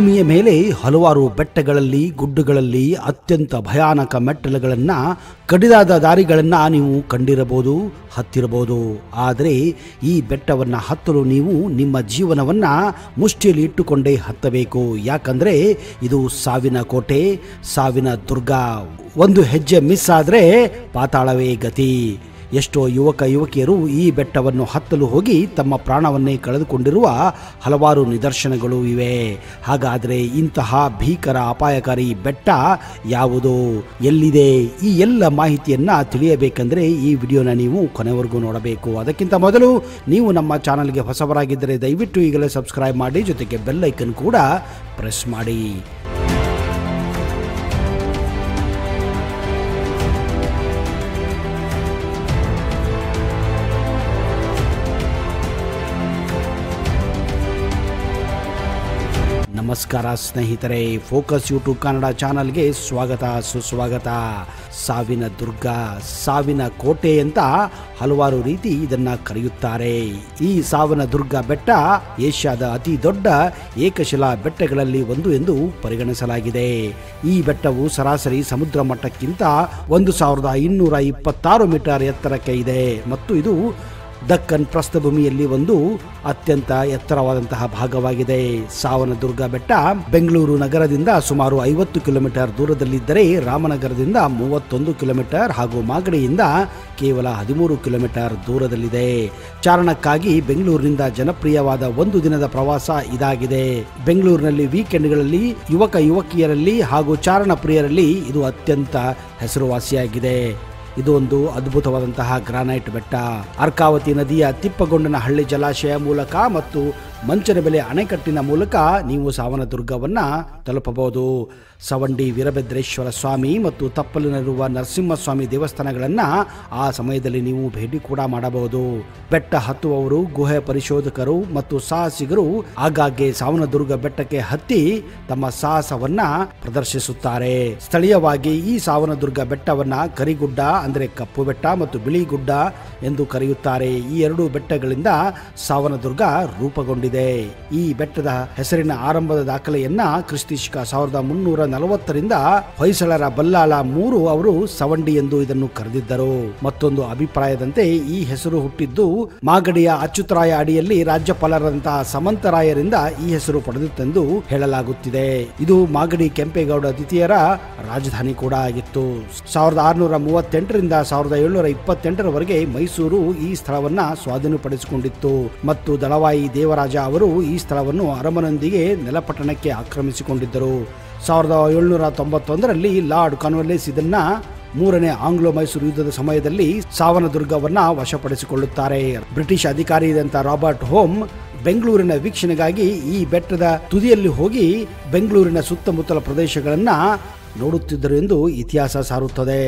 ಭೂಮಿಯ ಮೇಲೆ ಹಲವಾರು ಬೆಟ್ಟಗಳಲ್ಲಿ ಗುಡ್ಡಗಳಲ್ಲಿ ಅತ್ಯಂತ ಭಯಾನಕ ಮೆಟ್ಟಲುಗಳನ್ನು ಕಡಿದಾದ ದಾರಿಗಳನ್ನು ನೀವು ಕಂಡಿರಬಹುದು ಹತ್ತಿರಬಹುದು ಆದರೆ ಈ ಬೆಟ್ಟವನ್ನು ಹತ್ತಲು ನೀವು ನಿಮ್ಮ ಜೀವನವನ್ನು ಮುಷ್ಟಿಯಲ್ಲಿ ಇಟ್ಟುಕೊಂಡೇ ಹತ್ತಬೇಕು ಯಾಕಂದ್ರೆ ಇದು ಸಾವಿನ ಕೋಟೆ ಸಾವಿನ ದುರ್ಗ ಒಂದು ಹೆಜ್ಜೆ ಮಿಸ್ ಆದರೆ ಪಾತಾಳವೇ ಗತಿ ಎಷ್ಟೋ ಯುವಕ ಯುವಕಿಯರು ಈ ಬೆಟ್ಟವನ್ನು ಹತ್ತಲು ಹೋಗಿ ತಮ್ಮ ಪ್ರಾಣವನ್ನೇ ಕಳೆದುಕೊಂಡಿರುವ ಹಲವಾರು ನಿದರ್ಶನಗಳು ಇವೆ ಹಾಗಾದರೆ ಇಂತಹ ಭೀಕರ ಅಪಾಯಕಾರಿ ಬೆಟ್ಟ ಯಾವುದು ಎಲ್ಲಿದೆ ಈ ಎಲ್ಲ ಮಾಹಿತಿಯನ್ನು ತಿಳಿಯಬೇಕೆಂದರೆ ಈ ವಿಡಿಯೋನ ನೀವು ಕೊನೆವರೆಗೂ ನೋಡಬೇಕು ಅದಕ್ಕಿಂತ ಮೊದಲು ನೀವು ನಮ್ಮ ಚಾನಲ್ಗೆ ಹೊಸಬರಾಗಿದ್ದರೆ ದಯವಿಟ್ಟು ಈಗಲೇ ಸಬ್ಸ್ಕ್ರೈಬ್ ಮಾಡಿ ಜೊತೆಗೆ ಬೆಲ್ ಐಕನ್ ಕೂಡ ಪ್ರೆಸ್ ಮಾಡಿ ನಮಸ್ಕಾರ ಸ್ನೇಹಿತರೆ ಫೋಕಸ್ ಯೂಟ್ಯೂಬ್ ಕನ್ನಡ ಚಾನೆಲ್ಗೆ ಸ್ವಾಗತ ಸುಸ್ವಾಗತ ಸಾವಿನ ದುರ್ಗ ಸಾವಿನ ಕೋಟೆ ಅಂತ ಹಲವಾರು ರೀತಿ ಇದನ್ನು ಕರೆಯುತ್ತಾರೆ ಈ ಸಾವಿನ ದುರ್ಗ ಬೆಟ್ಟ ಏಷ್ಯಾದ ಅತಿ ದೊಡ್ಡ ಏಕಶಿಲಾ ಬೆಟ್ಟಗಳಲ್ಲಿ ಒಂದು ಎಂದು ಪರಿಗಣಿಸಲಾಗಿದೆ ಈ ಬೆಟ್ಟವು ಸರಾಸರಿ ಸಮುದ್ರ ಮಟ್ಟಕ್ಕಿಂತ 1226 ಮೀಟರ್ ಎತ್ತರಕ್ಕೆ ಇದೆ ಮತ್ತು ಇದು ದಕ್ಕನ್ ಪ್ರಸ್ಥಭೂಮಿಯಲ್ಲಿ ಒಂದು ಅತ್ಯಂತ ಎತ್ತರವಾದಂತಹ ಭಾಗವಾಗಿದೆ ಸಾವನದುರ್ಗ ಬೆಟ್ಟ ಬೆಂಗಳೂರು ನಗರದಿಂದ ಸುಮಾರು 50 ಕಿಲೋಮೀಟರ್ ದೂರದಲ್ಲಿದ್ದರೆ ರಾಮನಗರದಿಂದ 31 ಕಿಲೋಮೀಟರ್ ಹಾಗೂ ಮಾಗಡಿಯಿಂದ ಕೇವಲ 13 ಕಿಲೋಮೀಟರ್ ದೂರದಲ್ಲಿದೆ ಚಾರಣಕ್ಕಾಗಿ ಬೆಂಗಳೂರಿನಿಂದ ಜನಪ್ರಿಯವಾದ ಒಂದು ದಿನದ ಪ್ರವಾಸ ಇದಾಗಿದೆ ಬೆಂಗಳೂರಿನಲ್ಲಿ ವೀಕೆಂಡ್ಗಳಲ್ಲಿ ಯುವಕ ಯುವಕಿಯರಲ್ಲಿ ಹಾಗೂ ಚಾರಣ ಪ್ರಿಯರಲ್ಲಿ ಇದು ಅತ್ಯಂತ ಹೆಸರುವಾಸಿಯಾಗಿದೆ ಇದೊಂದು ಅದ್ಭುತವಾದಂತಹ ಗ್ರಾನೈಟ್ ಬೆಟ್ಟ ಅರ್ಕಾವತಿ ನದಿಯ ತಿಪ್ಪಗೊಂಡನಹಳ್ಳಿ ಜಲಾಶಯ ಮೂಲಕ ಮತ್ತು ಮಂಚನಬೆಲೆ ಅಣೆಕಟ್ಟಿನ ಮೂಲಕ ನೀವು ಸಾವನದುರ್ಗವನ್ನು ತಲುಪಬಹುದು ಸವಂಡಿ ವೀರಭದ್ರೇಶ್ವರ ಸ್ವಾಮಿ ಮತ್ತು ತಪ್ಪಲಿನಲ್ಲಿರುವ ನರಸಿಂಹಸ್ವಾಮಿ ದೇವಸ್ಥಾನಗಳನ್ನು ಆ ಸಮಯದಲ್ಲಿ ನೀವು ಭೇಟಿ ಕೂಡ ಮಾಡಬಹುದು ಬೆಟ್ಟ ಹತ್ತುವವರು ಗುಹೆ ಪರಿಶೋಧಕರು ಮತ್ತು ಸಾಹಸಿಗರು ಆಗಾಗ್ಗೆ ಸಾವನದುರ್ಗ ಬೆಟ್ಟಕ್ಕೆ ಹತ್ತಿ ತಮ್ಮ ಸಾಹಸವನ್ನು ಪ್ರದರ್ಶಿಸುತ್ತಾರೆ ಸ್ಥಳೀಯವಾಗಿ ಈ ಸಾವನದುರ್ಗ ಬೆಟ್ಟವನ್ನ ಕರಿಗುಡ್ಡ ಅಂದರೆ ಕಪ್ಪು ಬೆಟ್ಟ ಮತ್ತು ಬಿಳಿ ಗುಡ್ಡ ಎಂದು ಕರೆಯುತ್ತಾರೆ ಈ ಎರಡು ಬೆಟ್ಟಗಳಿಂದ ಸಾವನದುರ್ಗ ರೂಪುಗೊಂಡಿದೆ ಈ ಬೆಟ್ಟದ ಹೆಸರಿನ ಆರಂಭದ ದಾಖಲೆಯನ್ನ ಕ್ರಿಸ್ತಿಶಕ 1340 ಹೊಯ್ಸಳರ ಬಲ್ಲಾಳ 3 ಅವರು ಸವಂಡಿ ಎಂದು ಇದನ್ನು ಕರೆದಿದ್ದರು ಮತ್ತೊಂದು ಅಭಿಪ್ರಾಯದಂತೆ ಈ ಹೆಸರು ಹುಟ್ಟಿದ್ದು ಮಾಗಡಿಯ ಅಚ್ಯುತರಾಯ ಅಡಿಯಲ್ಲಿ ರಾಜ್ಯಪಾಲರಂತಹ ಸಮಂತರಾಯರಿಂದ ಈ ಹೆಸರು ಪಡೆದಿತ್ತೆಂದು ಹೇಳಲಾಗುತ್ತಿದೆ ಇದು ಮಾಗಡಿ ಕೆಂಪೇಗೌಡ ದ್ವಿತೀಯರ ರಾಜಧಾನಿ ಕೂಡ ಆಗಿತ್ತು 1638 1728 ಮೈಸೂರು ಈ ಸ್ಥಳವನ್ನ ಸ್ವಾಧೀನಪಡಿಸಿಕೊಂಡಿತ್ತು ಮತ್ತು ದಳವಾಯಿ ದೇವರಾಜ ಅವರು ಈ ಸ್ಥಳವನ್ನು ಅರಮನೊಂದಿಗೆ ನೆಲಪಟ್ಟಣಕ್ಕೆ ಆಕ್ರಮಿಸಿಕೊಂಡಿದ್ದರು 1791 ಲಾರ್ಡ್ ಕಾರ್ನ್ವಾಲಿಸ್ ಇದನ್ನ 3ನೇ ಆಂಗ್ಲೋ ಮೈಸೂರು ಯುದ್ಧದ ಸಮಯದಲ್ಲಿ ಸಾವನದುರ್ಗವನ್ನ ವಶಪಡಿಸಿಕೊಳ್ಳುತ್ತಾರೆ ಬ್ರಿಟಿಷ್ ಅಧಿಕಾರಿಯಾದಂತಹ ರಾಬರ್ಟ್ ಹೋಮ್ ಬೆಂಗಳೂರಿನ ವೀಕ್ಷಣೆಗಾಗಿ ಈ ಬೆಟ್ಟದ ತುದಿಯಲ್ಲಿ ಹೋಗಿ ಬೆಂಗಳೂರಿನ ಸುತ್ತಮುತ್ತಲ ಪ್ರದೇಶಗಳನ್ನ ನೋಡುತ್ತಿದ್ದರು ಎಂದು ಇತಿಹಾಸ ಸಾರುತ್ತದೆ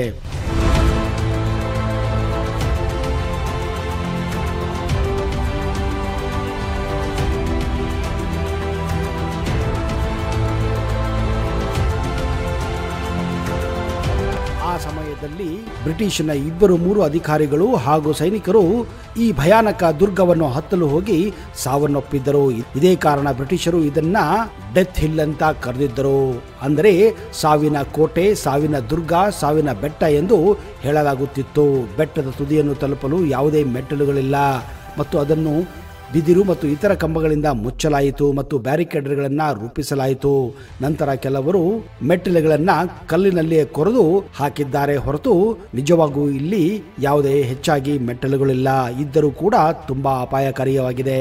ಬ್ರಿಟಿಷ್ನ 2-3 ಅಧಿಕಾರಿಗಳು ಹಾಗೂ ಸೈನಿಕರು ಈ ಭಯಾನಕ ದುರ್ಗವನ್ನು ಹತ್ತಲು ಹೋಗಿ ಸಾವನ್ನಪ್ಪಿದ್ದರು ಇದೇ ಕಾರಣ ಬ್ರಿಟಿಷರು ಇದನ್ನ ಡೆತ್ ಹಿಲ್ ಅಂತ ಕರೆದಿದ್ದರು ಅಂದರೆ ಸಾವಿನ ಕೋಟೆ ಸಾವಿನ ದುರ್ಗ ಸಾವಿನ ಬೆಟ್ಟ ಎಂದು ಹೇಳಲಾಗುತ್ತಿತ್ತು ಬೆಟ್ಟದ ತುದಿಯನ್ನು ತಲುಪಲು ಯಾವುದೇ ಮೆಟ್ಟಲುಗಳಿಲ್ಲ ಮತ್ತು ಅದನ್ನು ಬಿದಿರು ಮತ್ತು ಇತರ ಕಂಬಗಳಿಂದ ಮುಚ್ಚಲಾಯಿತು ಮತ್ತು ಬ್ಯಾರಿಕೇಡ್ಗಳನ್ನು ರೂಪಿಸಲಾಯಿತು ನಂತರ ಕೆಲವರು ಮೆಟ್ಟಿಲುಗಳನ್ನು ಕಲ್ಲಿನಲ್ಲಿಯೇ ಕೊರೆದು ಹಾಕಿದ್ದಾರೆ ಹೊರತು ನಿಜವಾಗೂ ಇಲ್ಲಿ ಯಾವುದೇ ಹೆಚ್ಚಾಗಿ ಮೆಟ್ಟಲುಗಳಿಲ್ಲ ಇದ್ದರೂ ಕೂಡ ತುಂಬಾ ಅಪಾಯಕಾರಿಯಾಗಿದೆ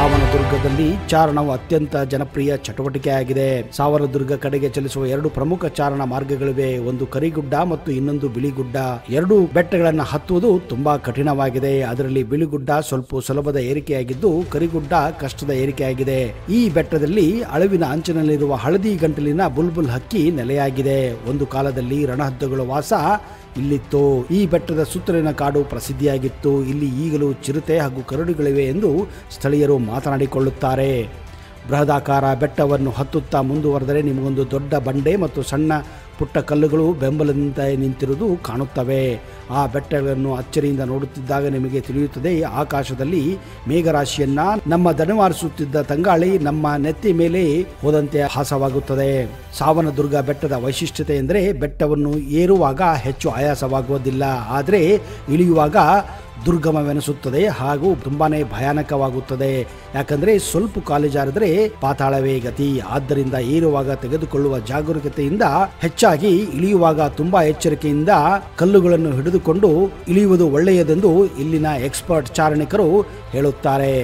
ಸಾವನದುರ್ಗದಲ್ಲಿ ಚಾರಣವು ಅತ್ಯಂತ ಜನಪ್ರಿಯ ಚಟುವಟಿಕೆಯಾಗಿದೆ ಸಾವನದುರ್ಗ ಕಡೆಗೆ ಚಲಿಸುವ 2 ಪ್ರಮುಖ ಚಾರಣ ಮಾರ್ಗಗಳಿವೆ ಒಂದು ಕರಿಗುಡ್ಡ ಮತ್ತು ಇನ್ನೊಂದು ಬಿಳಿಗುಡ್ಡ 2 ಬೆಟ್ಟಗಳನ್ನು ಹತ್ತುವುದು ತುಂಬಾ ಕಠಿಣವಾಗಿದೆ ಅದರಲ್ಲಿ ಬಿಳಿಗುಡ್ಡ ಸ್ವಲ್ಪ ಸುಲಭದ ಏರಿಕೆಯಾಗಿದ್ದು ಕರಿಗುಡ್ಡ ಕಷ್ಟದ ಏರಿಕೆಯಾಗಿದೆ ಈ ಬೆಟ್ಟದಲ್ಲಿ ಅಳಿವಿನ ಅಂಚಿನಲ್ಲಿರುವ ಹಳದಿ ಗಂಟಲಿನ ಬುಲ್ಬುಲ್ ಹಕ್ಕಿ ನೆಲೆಯಾಗಿದೆ ಒಂದು ಕಾಲದಲ್ಲಿ ರಣಹದ್ದುಗಳ ವಾಸ ಇಲ್ಲಿತ್ತು ಈ ಬೆಟ್ಟದ ಸುತ್ತಲಿನ ಕಾಡು ಪ್ರಸಿದ್ಧಿಯಾಗಿತ್ತು ಇಲ್ಲಿ ಈಗಲೂ ಚಿರತೆ ಹಾಗೂ ಕರಡುಗಳಿವೆ ಎಂದು ಸ್ಥಳೀಯರು ಮಾತನಾಡಿಕೊಳ್ಳುತ್ತಾರೆ ಬೃಹದಾಕಾರ ಬೆಟ್ಟವನ್ನು ಹತ್ತುತ್ತಾ ಮುಂದುವರೆದರೆ ನಿಮಗೊಂದು ದೊಡ್ಡ ಬಂಡೆ ಮತ್ತು ಸಣ್ಣ ಪುಟ್ಟ ಕಲ್ಲುಗಳು ಬೆಂಬಲದಿಂದ ನಿಂತಿರುವುದು ಕಾಣುತ್ತವೆ. ಆ ಬೆಟ್ಟಗಳನ್ನು ಅಚ್ಚರಿಯಿಂದ ನೋಡುತ್ತಿದ್ದಾಗ ನಿಮಗೆ ತಿಳಿಯುತ್ತದೆ, ಆಕಾಶದಲ್ಲಿ ಮೇಘರಾಶಿಯನ್ನು ನಮ್ಮ ದಣವಾರಿಸುತ್ತಿದ್ದ ತಂಗಾಳಿ ನಮ್ಮ ನೆತ್ತಿ ಮೇಲೆ ಹೋದಂತೆ ಹಾಸವಾಗುತ್ತದೆ. ಸಾವನದುರ್ಗ ಬೆಟ್ಟದ ವೈಶಿಷ್ಟ್ಯತೆ ಎಂದರೆ ಬೆಟ್ಟವನ್ನು ಏರುವಾಗ ಹೆಚ್ಚು ಆಯಾಸವಾಗುವುದಿಲ್ಲ, ಆದರೆ ಇಳಿಯುವಾಗ ದುರ್ಗಮವೆನಿಸುತ್ತದೆ ಹಾಗೂ ತುಂಬಾನೇ ಭಯಾನಕವಾಗುತ್ತದೆ. ಯಾಕಂದರೆ ಸ್ವಲ್ಪ ಕಾಲು ಜಾರಿದ್ರೆ ಪಾತಾಳವೇ ಗತಿ. ಆದ್ದರಿಂದ ಏರುವಾಗ ತೆಗೆದುಕೊಳ್ಳುವ ಜಾಗರೂಕತೆಯಿಂದ ಹೆಚ್ಚಾಗಿ ಇಳಿಯುವಾಗ ತುಂಬಾ ಎಚ್ಚರಿಕೆಯಿಂದ ಕಲ್ಲುಗಳನ್ನು ಹಿಡಿದುಕೊಂಡು ಇಳಿಯುವುದು ಒಳ್ಳೆಯದೆಂದು ಇಲ್ಲಿನ ಎಕ್ಸ್ಪರ್ಟ್ ಚಾರಣಿಕರು ಹೇಳುತ್ತಾರೆ.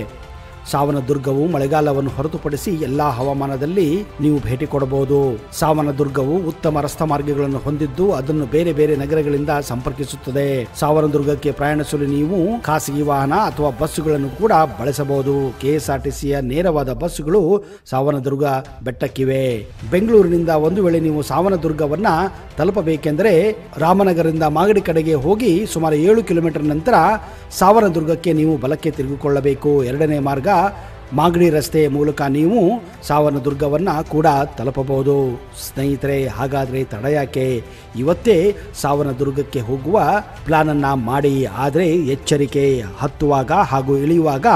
ಸಾವನದುರ್ಗವು ಮಳೆಗಾಲವನ್ನು ಹೊರತುಪಡಿಸಿ ಎಲ್ಲಾ ಹವಾಮಾನದಲ್ಲಿ ನೀವು ಭೇಟಿ ಕೊಡಬಹುದು. ಸಾವನದುರ್ಗವು ಉತ್ತಮ ರಸ್ತೆ ಮಾರ್ಗಗಳನ್ನು ಹೊಂದಿದ್ದು ಅದನ್ನು ಬೇರೆ ಬೇರೆ ನಗರಗಳಿಂದ ಸಂಪರ್ಕಿಸುತ್ತದೆ. ಸಾವನದುರ್ಗಕ್ಕೆ ಪ್ರಯಾಣಿಸಲು ನೀವು ಖಾಸಗಿ ವಾಹನ ಅಥವಾ ಬಸ್ಸುಗಳನ್ನು ಕೂಡ ಬಳಸಬಹುದು. ಕೆಎಸ್ಆರ್ಟಿಸಿಯ ನೇರವಾದ ಬಸ್ಸುಗಳು ಸಾವನದುರ್ಗ ಬೆಟ್ಟಕ್ಕಿವೆ. ಬೆಂಗಳೂರಿನಿಂದ ಒಂದು ವೇಳೆ ನೀವು ಸಾವನದುರ್ಗವನ್ನ ತಲುಪಬೇಕೆಂದರೆ ರಾಮನಗರದಿಂದ ಮಾಗಡಿ ಕಡೆಗೆ ಹೋಗಿ ಸುಮಾರು 7 ಕಿಲೋಮೀಟರ್ ನಂತರ ಸಾವನದುರ್ಗಕ್ಕೆ ನೀವು ಬಲಕ್ಕೆ ತಿರುಗಿಕೊಳ್ಳಬೇಕು. ಎರಡನೇ ಮಾರ್ಗ ಮಾಗಡಿ ರಸ್ತೆ ಮೂಲಕ ನೀವು ಸಾವನದುರ್ಗವನ್ನು ಕೂಡ ತಲುಪಬಹುದು. ಸ್ನೇಹಿತರೆ, ಹಾಗಾದರೆ ತಡ ಯಾಕೆ? ಇವತ್ತೇ ಸಾವನದುರ್ಗಕ್ಕೆ ಹೋಗುವ ಪ್ಲಾನನ್ನು ಮಾಡಿ. ಆದರೆ ಎಚ್ಚರಿಕೆ, ಹತ್ತುವಾಗ ಹಾಗೂ ಇಳಿಯುವಾಗ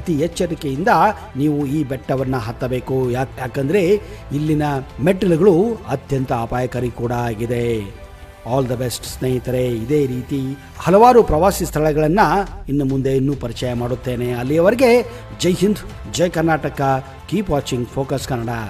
ಅತಿ ಎಚ್ಚರಿಕೆಯಿಂದ ನೀವು ಈ ಬೆಟ್ಟವನ್ನು ಹತ್ತಬೇಕು. ಯಾಕಂದರೆ ಇಲ್ಲಿನ ಮೆಟ್ಟಿಲುಗಳು ಅತ್ಯಂತ ಅಪಾಯಕಾರಿ ಕೂಡ ಆಗಿದೆ. ಆಲ್ ದ ಬೆಸ್ಟ್ ಸ್ನೇಹಿತರೆ. ಇದೇ ರೀತಿ ಹಲವಾರು ಪ್ರವಾಸಿ ಸ್ಥಳಗಳನ್ನು ಇನ್ನು ಮುಂದೆ ಪರಿಚಯ ಮಾಡುತ್ತೇನೆ. ಅಲ್ಲಿಯವರೆಗೆ ಜೈ ಹಿಂದ್, ಜೈ Karnataka. Keep watching focus Kannada.